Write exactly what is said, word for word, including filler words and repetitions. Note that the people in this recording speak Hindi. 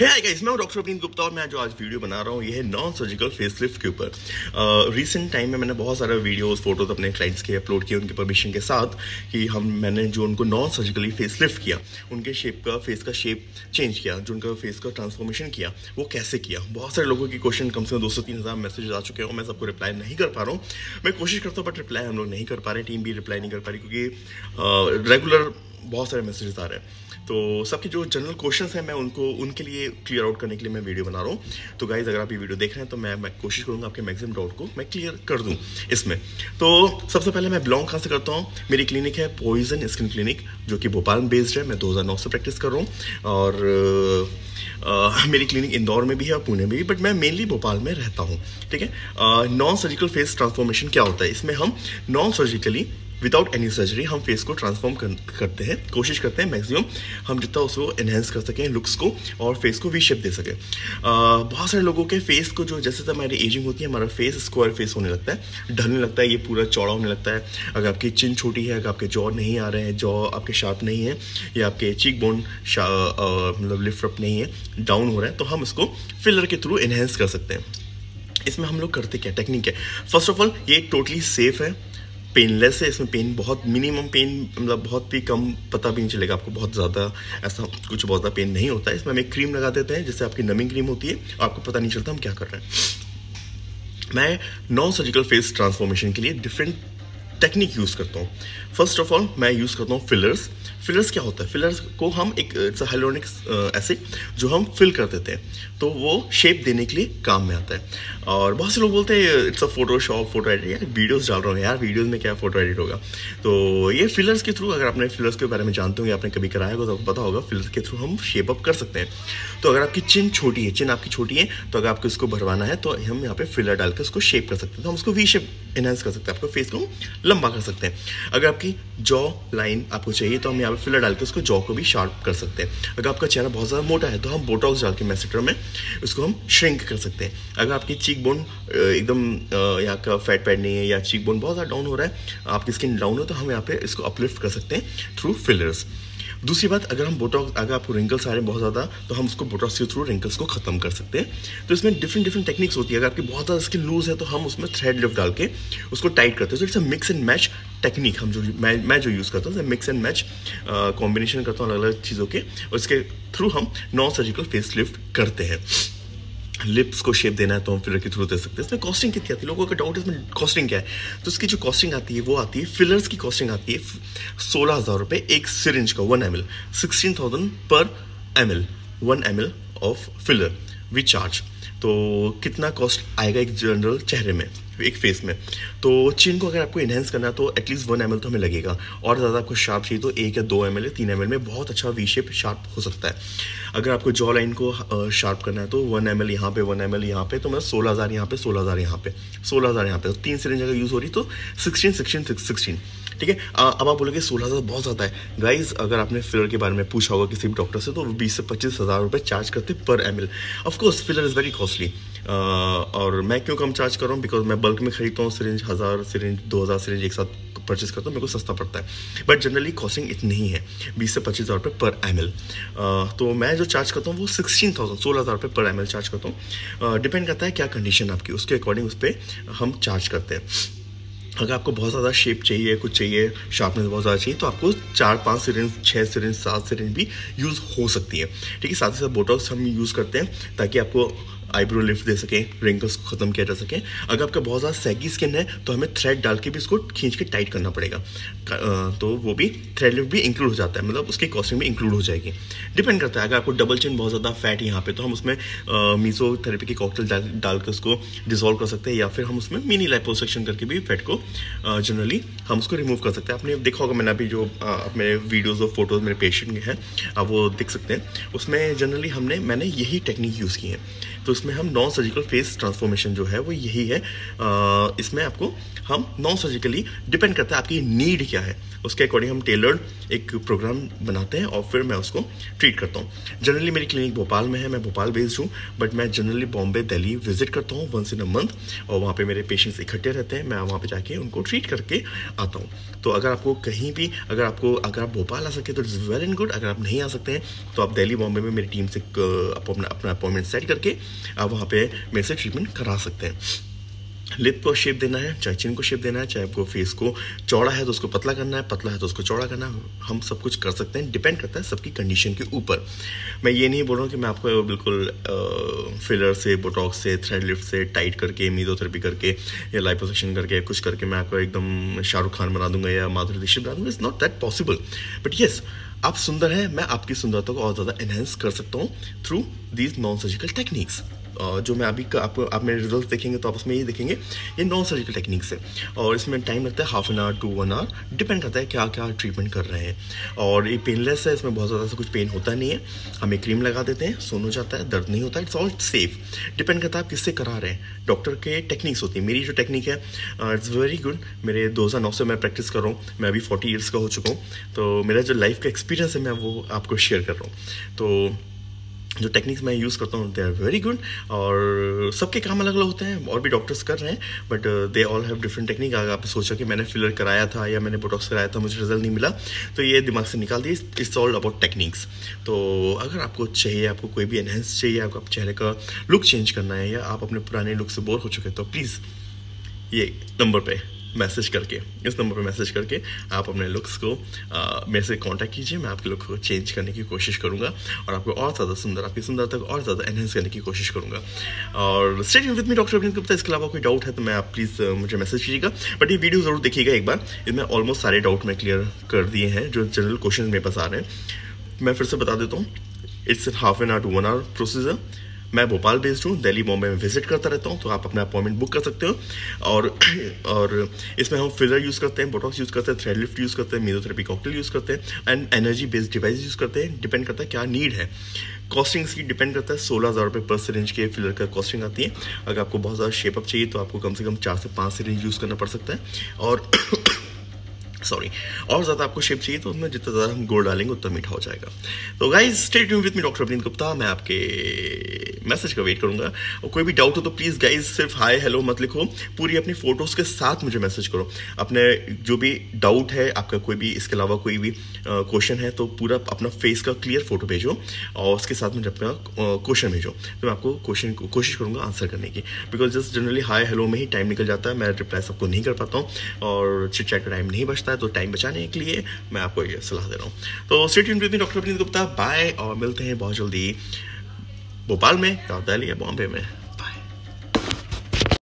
हाय गाइस, मैं डॉक्टर अभिनीत गुप्ता और मैं जो आज वीडियो बना रहा हूँ ये है नॉन सर्जिकल फेसलिफ्ट के ऊपर। रिसेंट टाइम में मैंने बहुत सारे वीडियोस, फोटोज अपने क्लाइंट्स के अपलोड किए उनके परमिशन के साथ कि हम मैंने जो उनको नॉन सर्जिकली फेसलिफ्ट किया, उनके शेप का फेस का शेप चेंज किया, जो उनका फेस का ट्रांसफॉर्मेशन किया वो कैसे किया। बहुत सारे लोगों की क्वेश्चन, कम से कम दो सौ तीन हज़ार मैसेज आ चुके हैं और मैं सबको रिप्लाई नहीं कर पा रहा हूँ। मैं कोशिश करता हूँ बट रिप्लाई हम लोग नहीं कर पा रहे, टीम भी रिप्लाई नहीं कर पा रही क्योंकि रेगुलर बहुत सारे मैसेजेस आ रहे हैं। तो सबके जो जनरल क्वेश्चंस हैं मैं उनको उनके लिए क्लियर आउट करने के लिए मैं वीडियो बना रहा हूँ। तो गाइज अगर आप ये वीडियो देख रहे हैं तो मैं, मैं कोशिश करूँगा आपके मैक्सिमम डाउट को मैं क्लियर कर दूँ इसमें। तो सबसे पहले मैं बिलोंग कहाँ से करता हूँ, मेरी क्लिनिक है पॉइजन स्किन क्लिनिक जो कि भोपाल में बेस्ड है। मैं दो हज़ार नौ से प्रैक्टिस कर रहा हूँ और Uh, मेरी क्लिनिक इंदौर में भी है और पुणे में भी, बट मैं मेनली भोपाल में रहता हूँ। ठीक है, नॉन सर्जिकल फेस ट्रांसफॉर्मेशन क्या होता है, इसमें हम non surgically without any surgery हम फेस को ट्रांसफॉर्म कर, करते हैं, कोशिश करते हैं मैक्सिमम हम जितना उसको एनहेंस कर सकें, लुक्स को और फेस को वी शेप दे सकें। uh, बहुत सारे लोगों के फेस को जो जैसे हमारी एजिंग होती है हमारा फेस स्क्वायर फेस होने लगता है, ढलने लगता है, ये पूरा चौड़ा होने लगता है। अगर आपकी चिन छोटी है, अगर आपके जॉ नहीं आ रहे हैं, जॉ आपके शार्प नहीं है या आपके चीक बोन मतलब लिफ्ट अप नहीं है, डाउन हो रहा है, तो हम इसको फिलर के थ्रू इनहेंस कर सकते हैं। इसमें हम लोग करते क्या टेक्निक है, फर्स्ट ऑफ ऑल ये टोटली सेफ है, पेनलेस है, इसमें पेन बहुत मिनिमम पेन मतलब बहुत ही कम, पता भी नहीं चलेगा आपको, बहुत ज़्यादा ऐसा कुछ बहुत ज़्यादा पेन नहीं होता है। इसमें हम एक क्रीम लगा देते हैं जैसे आपकी नमिंग क्रीम होती है, आपको पता नहीं चलता हम क्या कर रहे हैं। मैं नॉन सर्जिकल फेस ट्रांसफॉर्मेशन के लिए डिफरेंट टेक्निक यूज़ करता हूँ। फर्स्ट ऑफ ऑल मैं यूज़ करता हूँ फिलर्स। फिलर्स क्या होता है, फिलर्स को हम एक हाइलुरोनिक एसिड जो हम फिल कर देते हैं तो वो शेप देने के लिए काम में आता है। और बहुत से लोग बोलते हैं it's a Photoshop, photo edit, यार वीडियोस डाल रहा हूँ यार, वीडियोस में क्या फोटो एडिट होगा। तो ये फिलर्स के थ्रू, अगर आपने फिलर्स के बारे में जानते होंगे, आपने कभी कराया होगा तो आपको पता होगा फिलर्स के थ्रू हम शेप अप कर सकते हैं। तो अगर आपकी चिन छोटी है, चिन आपकी छोटी है, तो अगर आपको इसको भरवाना है तो हम यहाँ पे फिलर डालकर उसको शेप कर सकते हैं, तो हम उसको वी शेप एनहांस कर सकते हैं, आपको फेस को लंबा कर सकते हैं। अगर आपकी जॉ लाइन आपको चाहिए तो हम यहाँ पे फिलर डाल के उसको जॉ को भी शार्प कर सकते हैं। अगर आपका चेहरा बहुत ज़्यादा मोटा है तो हम बोटॉक्स डाल के मेसोथेरेपी में उसको हम श्रिंक कर सकते हैं। अगर आपकी चीक बोन एकदम यहाँ का फैट पैड नहीं है या चीक बोन बहुत ज़्यादा डाउन हो रहा है, आपकी स्किन डाउन हो, तो हम यहाँ पे इसको अपलिफ्ट कर सकते हैं थ्रू फिलर्स। दूसरी बात, अगर हम बोटॉक्स, अगर आपको रिंकल्स आ रहे हैं बहुत ज़्यादा तो हम उसको बोटॉक्स के थ्रू रिंकल्स को खत्म कर सकते हैं। तो इसमें डिफरेंट डिफरेंट टेक्निक्स होती है। अगर आपकी बहुत ज़्यादा स्किन लूज है तो हम उसमें थ्रेड लिफ्ट डाल के उसको टाइट करते हैं। तो it's a mix and match technique, हम जो मैं मैं जो यूज़ करता हूँ मिक्स एंड मैच कॉम्बिनेशन करता हूँ अलग अलग चीज़ों के, और इसके थ्रू हम नॉन सर्जिकल फेस लिफ्ट करते हैं। लिप्स को शेप देना है तो हम फिलर के थ्रू दे सकते हैं। इसमें कॉस्टिंग कितनी आती है, लोगों का डाउट है इसमें कॉस्टिंग क्या है, तो इसकी जो कॉस्टिंग आती है वो आती है, फिलर्स की कॉस्टिंग आती है सोलह हज़ार रुपये एक सिरिंज का, one M L sixteen thousand पर M L one M L of filler we charge. तो कितना कॉस्ट आएगा एक जनरल चेहरे में, एक फेस में। तो चिन को अगर आपको इनहेंस करना है तो एटलीस्ट वन एम एल तो हमें लगेगा, और ज़्यादा आपको शार्प चाहिए तो एक या दो एम एल या तीन एम एल में बहुत अच्छा वी शेप शार्प हो सकता है। अगर आपको जॉ लाइन को शार्प करना है तो वन एम एल यहाँ पे, वन एम एल यहाँ पे, तो मैं सोलह हज़ार यहाँ पे, सोलह हज़ार यहाँ पे, सोलह हज़ार यहाँ पे, तो तीन सिरिंज अगर यूज़ हो रही तो सिक्सटीन सिक्सटीन सिक्सटीन ठीक है। अब आप बोलोगे सोलह हज़ार बहुत ज़्यादा है। गाइज अगर आपने फिलर के बारे में पूछा होगा किसी भी डॉक्टर से तो बीस से पच्चीस हज़ार रुपये चार्ज करते पर M L. Of course filler is very costly, और मैं क्यों कम चार्ज कर रहा हूँ, बिकॉज मैं बल्क में खरीदता हूँ, सिरिंज हज़ार सिरिंज दो हज़ार सिरिंज एक साथ परचेस करता हूँ, मेरे को सस्ता पड़ता है। बट जनरली कॉस्टिंग इतनी ही है, बीस से पच्चीस हज़ार रुपये पर एम एल। तो मैं जो चार्ज करता हूँ वो सिक्सटीन थाउजेंड सोलह हज़ार रुपये पर एम एल चार्ज करता हूँ। डिपेंड करता है क्या कंडीशन आपकी, उसके अकॉर्डिंग उस पर हम चार्ज करते हैं। अगर आपको बहुत ज़्यादा शेप चाहिए, कुछ चाहिए, शार्पनेस बहुत ज़्यादा चाहिए, तो आपको चार पाँच सिरिंज, छः सिरिंज, सात सिरिंज भी यूज़ हो सकती है। ठीक है, साथ ही साथ बोटॉक्स हम यूज़ करते हैं ताकि आपको आईब्रो लिफ्ट दे सकें, रिंकल्स को खत्म किया जा सके। अगर आपका बहुत ज़्यादा सैगी स्किन है तो हमें थ्रेड डाल के भी इसको खींच के टाइट करना पड़ेगा, तो वो भी थ्रेड लिफ्ट भी इंक्लूड हो जाता है, मतलब उसकी कॉस्टिंग भी इंक्लूड हो जाएगी। डिपेंड करता है, अगर आपको डबल चिन बहुत ज़्यादा फैट यहाँ पे तो हम उसमें मीसोथेरेपी की कॉकटेल डाल, डाल के उसको डिजोल्व कर सकते हैं, या फिर हम उसमें मिनी लाइपोसक्शन करके भी फैट को जनरली हम उसको रिमूव कर सकते हैं। आपने देखा होगा, मैंने अभी जो मेरे वीडियोज़ और फोटोज़ मेरे पेशेंट के हैं आप वो देख सकते हैं, उसमें जनरली हमने मैंने यही टेक्निक यूज़ की है। तो इसमें हम नॉन सर्जिकल फेस ट्रांसफॉर्मेशन जो है वो यही है। आ, इसमें आपको हम नॉन सर्जिकली डिपेंड करता है आपकी नीड क्या है, उसके अकॉर्डिंग हम टेलर्ड एक प्रोग्राम बनाते हैं और फिर मैं उसको ट्रीट करता हूँ। जनरली मेरी क्लिनिक भोपाल में है, मैं भोपाल बेस्ड हूँ, बट मैं जनरली बॉम्बे दिल्ली विजिट करता हूँ वंस इन अ मंथ, और वहाँ पे मेरे पेशेंट्स इकट्ठे रहते हैं, मैं वहाँ पे जाके उनको ट्रीट करके आता हूँ। तो अगर आपको कहीं भी अगर आपको अगर आप भोपाल आ सकते हैं तो इट्स वेल एंड गुड, अगर आप नहीं आ सकते हैं तो आप दिल्ली बॉम्बे में मेरी टीम से अपना अपना अपॉइंटमेंट सेट करके आप वहाँ पर मेरे से ट्रीटमेंट करा सकते हैं। लिप को शेप देना है, चाहे चिन को शेप देना है, चाहे आपको फेस को चौड़ा है तो उसको पतला करना है, पतला है तो उसको चौड़ा करना है, हम सब कुछ कर सकते हैं, डिपेंड करता है सबकी कंडीशन के ऊपर। मैं ये नहीं बोल रहा हूँ कि मैं आपको बिल्कुल आ, फिलर से, बोटॉक्स से, थ्रेड लिफ्ट से टाइट करके, मेसोथेरेपी करके या लाइपोसक्शन करके कुछ करके मैं आपको एकदम शाहरुख खान बना दूंगा या माधुरी दीक्षित बना दूंगा, it's not that possible. But yes, आप सुंदर हैं, मैं आपकी सुंदरता को और ज़्यादा एनहेंस कर सकता हूँ through these non surgical techniques. जो मैं अभी आप आप मेरे रिजल्ट देखेंगे तो आप उसमें ये देखेंगे ये नॉन सर्जिकल टेक्निक्स है, और इसमें टाइम लगता है half an hour to one hour, depend करता है क्या क्या ट्रीटमेंट कर रहे हैं। और ये पेनलेस है, इसमें बहुत ज़्यादा से कुछ पेन होता नहीं है, हमें क्रीम लगा देते हैं, सोन हो जाता है, दर्द नहीं होता, इट्स ऑल सेफ। डिपेंड करता है आप किससे करा रहे हैं, डॉक्टर के टेक्निक्स होती है। मेरी जो टेक्निक है इट्स वेरी गुड, मेरे दो हज़ार नौ से मैं प्रैक्टिस कर रहा हूँ, मैं अभी फोर्टी ईयर्स का हो चुका हूँ, तो मेरा जो लाइफ का एक्सपीरियंस है मैं वो आपको शेयर कर रहा हूँ। तो जो टेक्निक्स मैं यूज़ करता हूँ दे आर वेरी गुड, और सबके काम अलग अलग होते हैं, और भी डॉक्टर्स कर रहे हैं, but they all have different technique. अगर आप सोचा कि मैंने फिलर कराया था या मैंने बोटॉक्स कराया था मुझे रिजल्ट नहीं मिला, तो ये दिमाग से निकाल दिए, इट्स ऑल अबाउट टेक्निक्स। तो अगर आपको चाहिए, आपको कोई भी एनहेंस चाहिए, आपको आप चेहरे का लुक चेंज करना है या आप अपने पुराने लुक से बोर हो चुके हैं, तो प्लीज़ ये नंबर पर मैसेज करके इस नंबर पे मैसेज करके आप अपने लुक्स को आ, मेरे से कांटेक्ट कीजिए, मैं आपके लुक को चेंज करने की कोशिश करूँगा और आपको और ज़्यादा सुंदर आपकी सुंदरता को और ज़्यादा एनहेंस करने की कोशिश करूँगा। और stay tuned with me, doctor Abhineet Gupta. इसके अलावा कोई डाउट है तो मैं आप प्लीज़ मुझे मैसेज कीजिएगा, बट ये वीडियो ज़रूर देखिएगा एक बार, इसमें ऑलमोस्ट सारे डाउट मैं क्लियर कर दिए हैं जो जनरल क्वेश्चन मेरे पास आ रहे हैं। मैं फिर से बता देता हूँ, it's half an hour to one hour procedure. मैं भोपाल बेस्ड हूँ, दिल्ली बॉम्बे में विजिट करता रहता हूँ, तो आप अपना अपॉइंटमेंट बुक कर सकते हो। और और इसमें हम फिलर यूज़ करते हैं, बोटॉक्स यूज़ करते हैं, थ्रेड लिफ्ट यूज़ करते हैं, मेसोथेरेपी कॉकटेल यूज़ करते हैं, and energy based device use करते हैं। डिपेंड करता है क्या नीड है। कॉस्टिंग्स की डिपेंड करता है, सोलह हज़ार रुपये पर सिरिंज के फिलर का कॉस्टिंग आती है। अगर आपको बहुत ज़्यादा शेपअप चाहिए तो आपको कम से कम चार से पाँच सिरिंज यूज़ करना पड़ सकता है, और सॉरी और ज़्यादा आपको शेप चाहिए तो उसमें जितना ज़्यादा हम गोल्ड डालेंगे उतना मीठा हो जाएगा। तो guys stay tuned with me, doctor Abhineet Gupta. मैं आपके मैसेज का वेट करूंगा, और कोई भी डाउट हो तो प्लीज़ गाइज सिर्फ हाय हेलो मत लिखो, पूरी अपनी फोटोज़ के साथ मुझे मैसेज करो। अपने जो भी डाउट है आपका, कोई भी इसके अलावा कोई भी क्वेश्चन है, तो पूरा अपना फेस का क्लियर फोटो भेजो और उसके साथ मुझे अपना क्वेश्चन भेजो, तो मैं आपको क्वेश्चन को कोशिश करूँगा आंसर करने की। Because just generally hi hello में ही टाइम निकल जाता है, मैं रिप्लाई सबको नहीं कर पाता हूँ और चिट चैट का टाइम नहीं बचता, तो टाइम बचाने के लिए मैं आपको ये सलाह दे रहा हूँ। तो stay tuned with me, doctor Abhineet Gupta. Bye, और मिलते हैं बहुत जल्दी भोपाल में, दिल्ली या बॉम्बे में।